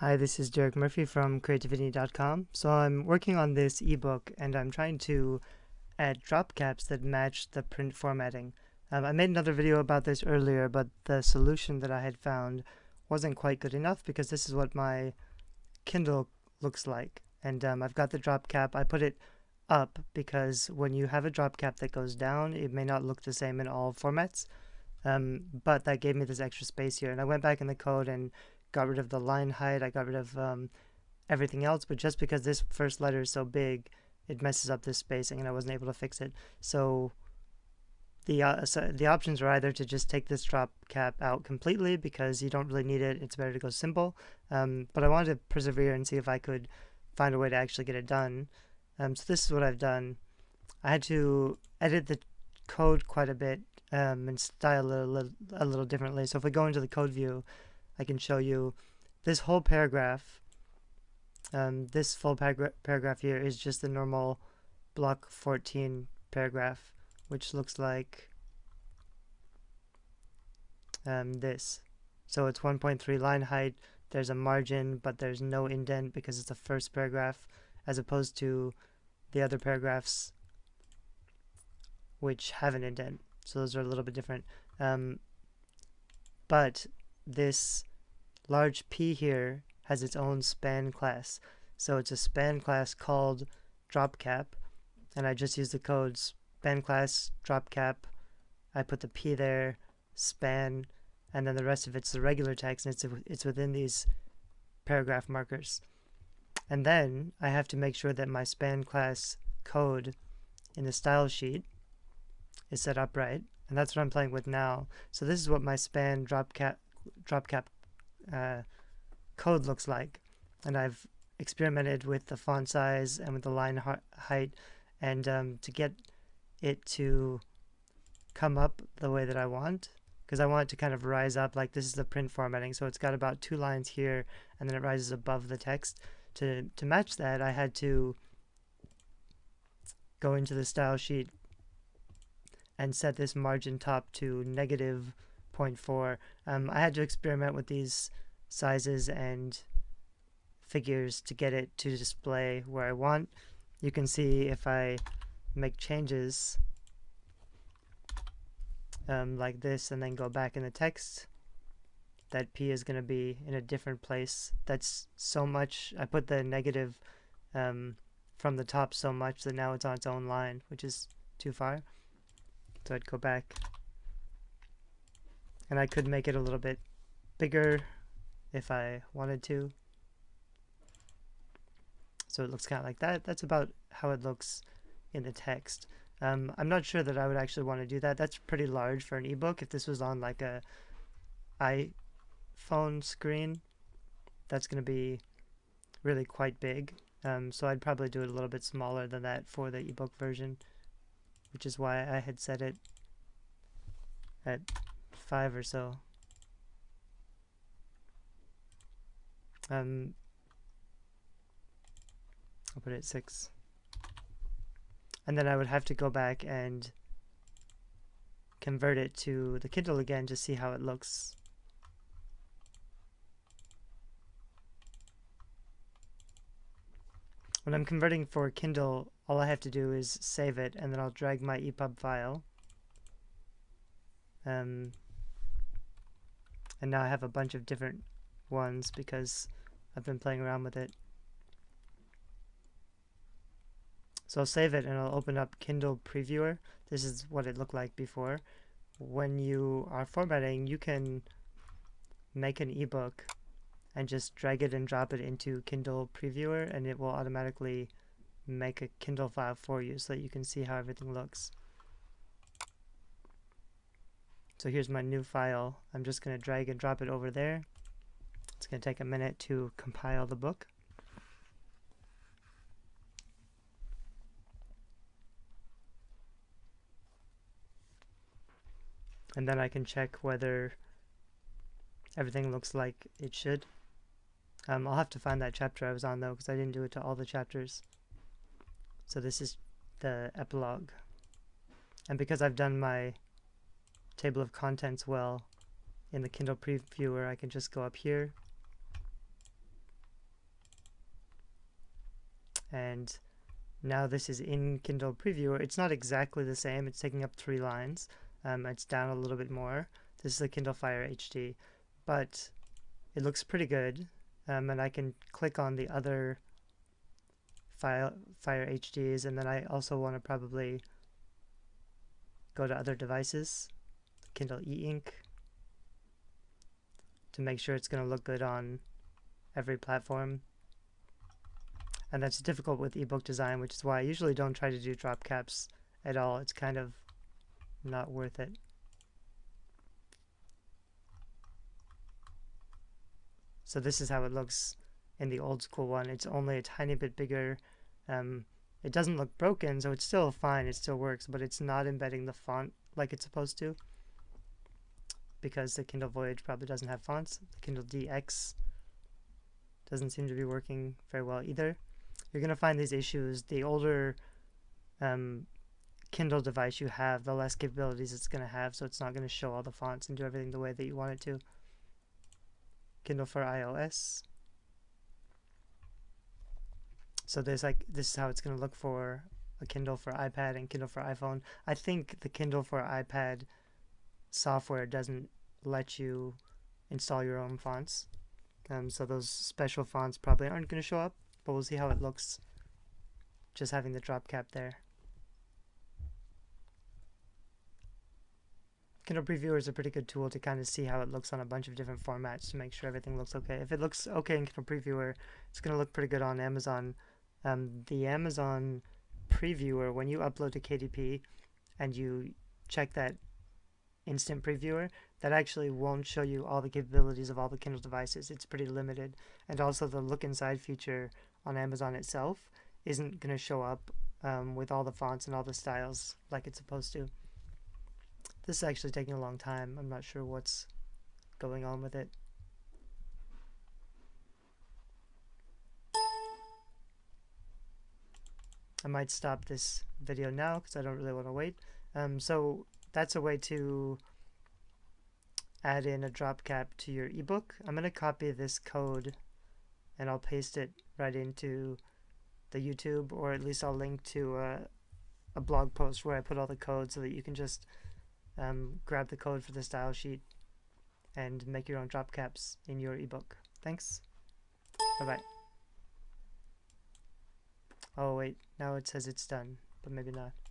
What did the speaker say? Hi, this is Derek Murphy from creativity.com. So I'm working on this ebook and I'm trying to add drop caps that match the print formatting. I made another video about this earlier, but the solution that I had found wasn't quite good enough because this is what my Kindle looks like. And I've got the drop cap. I put it up because when you have a drop cap that goes down, it may not look the same in all formats. But that gave me this extra space here. And I went back in the code and got rid of the line height, I got rid of everything else, but just because this first letter is so big, it messes up this spacing and I wasn't able to fix it. So the options were either to just take this drop cap out completely because you don't really need it, it's better to go simple, but I wanted to persevere and see if I could find a way to actually get it done. So this is what I've done. I had to edit the code quite a bit and style it a little differently. So if we go into the code view, I can show you this whole paragraph. This full paragraph here is just the normal block 14 paragraph, which looks like this. So it's 1.3 line height, there's a margin, but there's no indent because it's the first paragraph, as opposed to the other paragraphs which have an indent. So those are a little bit different. But this large P here has its own span class. So it's a span class called drop cap, and I just use the code span class drop cap. I put the P there, span, and then the rest of it's the regular text, and it's within these paragraph markers. And then I have to make sure that my span class code in the style sheet is set up right, and that's what I'm playing with now. So this is what my span drop cap code looks like, and I've experimented with the font size and with the line height, and to get it to come up the way that I want, because I want it to kind of rise up. Like, this is the print formatting, so it's got about two lines here and then it rises above the text. To match that, I had to go into the style sheet and set this margin top to negative 0.4. I had to experiment with these sizes and figures to get it to display where I want. You can see if I make changes like this and then go back in the text, that P is going to be in a different place. That's so much. I put the negative from the top so much that now it's on its own line, which is too far. So I'd go back. And I could make it a little bit bigger if I wanted to. So it looks kind of like that. That's about how it looks in the text. I'm not sure that I would actually want to do that. That's pretty large for an ebook. If this was on like a iPhone screen, that's going to be really quite big. So I'd probably do it a little bit smaller than that for the ebook version, which is why I had set it at 5 or so. I'll put it at 6. And then I would have to go back and convert it to the Kindle again to see how it looks. When I'm converting for Kindle, all I have to do is save it, and then I'll drag my EPUB file. And now I have a bunch of different ones because I've been playing around with it. So I'll save it and I'll open up Kindle Previewer. This is what it looked like before. When you are formatting, you can make an ebook and just drag it and drop it into Kindle Previewer, and it will automatically make a Kindle file for you so that you can see how everything looks. So here's my new file. I'm just going to drag and drop it over there. It's going to take a minute to compile the book. And then I can check whether everything looks like it should. I'll have to find that chapter I was on though, because I didn't do it to all the chapters. So this is the epilogue. And because I've done my table of contents well in the Kindle Previewer, I can just go up here And now this is in Kindle Previewer. It's not exactly the same. It's taking up 3 lines. It's down a little bit more. This is the Kindle Fire HD, but it looks pretty good. And I can click on the other Fire HDs, and then I also want to probably go to other devices, Kindle e-ink, to make sure it's going to look good on every platform. And that's difficult with ebook design, which is why I usually don't try to do drop caps at all. It's kind of not worth it. So this is how it looks in the old school one. It's only a tiny bit bigger. It doesn't look broken, so it's still fine. It still works, but it's not embedding the font like it's supposed to, because the Kindle Voyage probably doesn't have fonts. The Kindle DX doesn't seem to be working very well either. You're going to find these issues. The older Kindle device you have, the less capabilities it's going to have, so it's not going to show all the fonts and do everything the way that you want it to. Kindle for iOS. So there's this is how it's going to look for a Kindle for iPad and Kindle for iPhone. I think the Kindle for iPad software doesn't let you install your own fonts. So those special fonts probably aren't going to show up, but we'll see how it looks just having the drop cap there. Kindle Previewer is a pretty good tool to kind of see how it looks on a bunch of different formats to make sure everything looks okay. If it looks okay in Kindle Previewer, it's going to look pretty good on Amazon. The Amazon Previewer, when you upload to KDP and you check that instant previewer, that actually won't show you all the capabilities of all the Kindle devices. It's pretty limited. And also the look inside feature on Amazon itself isn't going to show up with all the fonts and all the styles like it's supposed to. This is actually taking a long time. I'm not sure what's going on with it. I might stop this video now because I don't really want to wait. So that's a way to add in a drop cap to your ebook. I'm going to copy this code and I'll paste it right into the YouTube, or at least I'll link to a blog post where I put all the code so that you can just grab the code for the style sheet and make your own drop caps in your ebook. Thanks. Bye-bye. Oh wait, now it says it's done, but maybe not.